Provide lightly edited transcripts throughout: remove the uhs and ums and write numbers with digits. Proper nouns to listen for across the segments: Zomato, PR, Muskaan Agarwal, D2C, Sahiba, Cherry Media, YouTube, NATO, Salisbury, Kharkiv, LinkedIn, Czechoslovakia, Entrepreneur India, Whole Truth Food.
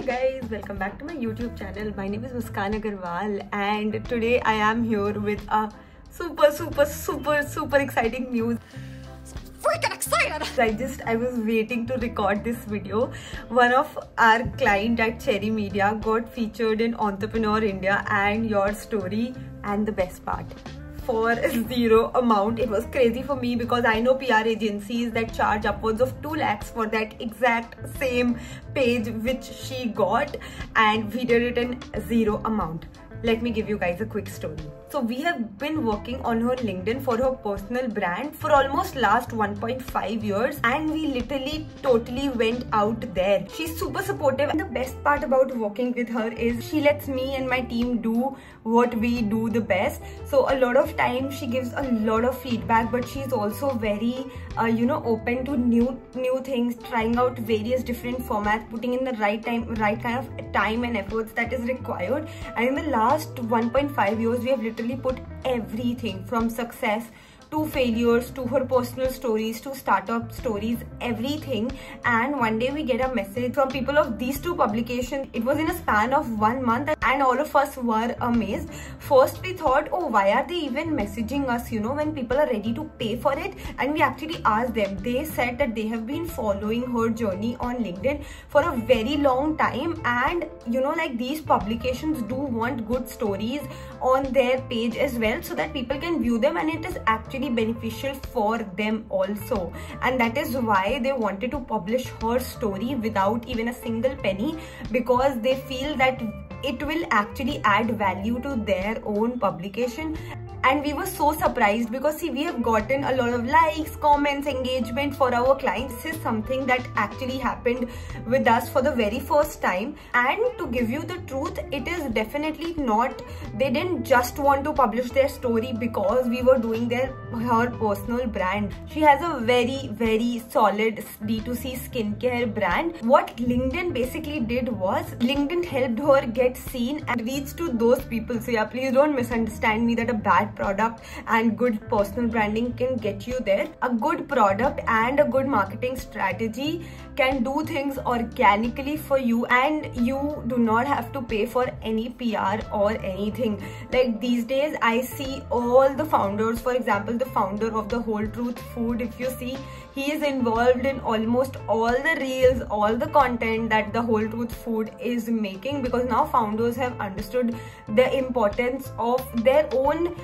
Hi guys, welcome back to my YouTube channel. My name is Muskaan Agarwal and today I am here with a super exciting news. Freaking excited! I was waiting to record this video. One of our client at Cherry Media got featured in Entrepreneur India and your story and the best part. For zero amount. It was crazy for me because I know PR agencies that charge upwards of 2 lakhs for that exact same page which she got, and we did it in zero amount. Let me give you guys a quick story. So we have been working on her LinkedIn for her personal brand for almost last 1.5 years and we totally went out there. She's super supportive, and the best part about working with her is she lets me and my team do what we do the best. So a lot of time she gives a lot of feedback, but she's also very open to new things, trying out various different formats, putting in the right kind of time and efforts that is required. And in the last 1.5 years we have literally put everything from success to failures to her personal stories to startup stories, everything. And one day we get a message from people of these 2 publications. It was in a span of 1 month and all of us were amazed. First we thought, oh, why are they even messaging us, you know, when people are ready to pay for it? And we actually asked them. They said that they have been following her journey on LinkedIn for a very long time, and you know, like, these publications do want good stories on their page as well so that people can view them and it is actually beneficial for them also. And that is why they wanted to publish her story without even a single penny, because they feel that it will actually add value to their own publication. And we were so surprised because, see, we have gotten a lot of likes, comments, engagement for our clients. This is something that actually happened with us for the very first time. And to give you the truth, it is definitely not, they didn't just want to publish their story because we were doing her personal brand. She has a very solid D2C skincare brand. What LinkedIn basically did was, LinkedIn helped her get seen and reach to those people. So yeah, please don't misunderstand me that a bad product and good personal branding can get you there. A good product and a good marketing strategy can do things organically for you, and you do not have to pay for any PR or anything. Like, these days I see all the founders, for example the founder of the Whole Truth Food, if you see, he is involved in almost all the reels, all the content that the Whole Truth Food is making, because now founders have understood the importance of their own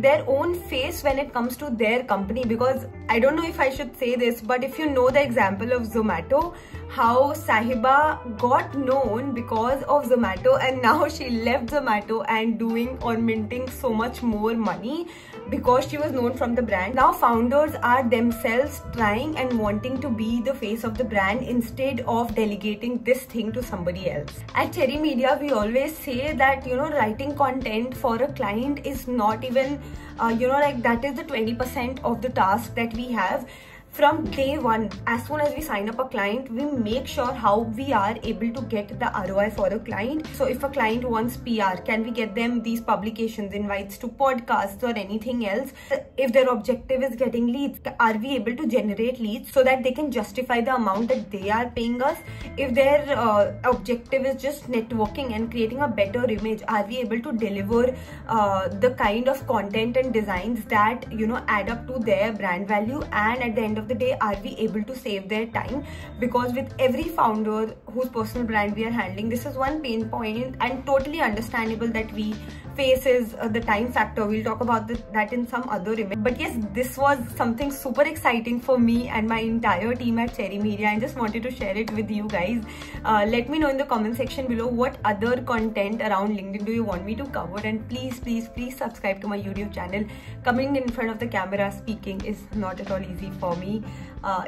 their own face when it comes to their company. Because I don't know if I should say this, but if you know the example of Zomato, how Sahiba got known because of Zomato, and now she left Zomato and doing or minting so much more money because she was known from the brand. Now founders are themselves trying and wanting to be the face of the brand instead of delegating this thing to somebody else. At Cherry Media, we always say that, you know, writing content for a client is not even that is the 20% of the task that we have. From day one, as soon as we sign up a client, we make sure how we are able to get the ROI for a client. So if a client wants PR, can we get them these publications, invites to podcasts or anything else? If their objective is getting leads, are we able to generate leads so that they can justify the amount that they are paying us? If their objective is just networking and creating a better image, are we able to deliver the kind of content and designs that, you know, add up to their brand value? And at the end of the day, are we able to save their time? Because with every founder whose personal brand we are handling, this is one pain point, and totally understandable that we faces the time factor. We'll talk about that in some other image. But yes, this was something super exciting for me and my entire team at Cherry Media. I just wanted to share it with you guys. Let me know in the comment section below what other content around LinkedIn do you want me to cover, and please subscribe to my YouTube channel. Coming in front of the camera speaking is not at all easy for me.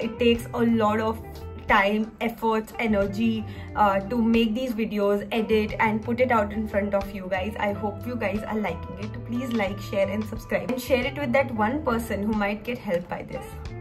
It takes a lot of time, efforts, energy to make these videos, edit and put it out in front of you guys. I hope you guys are liking it. Please like, share and subscribe, and share it with that one person who might get helped by this.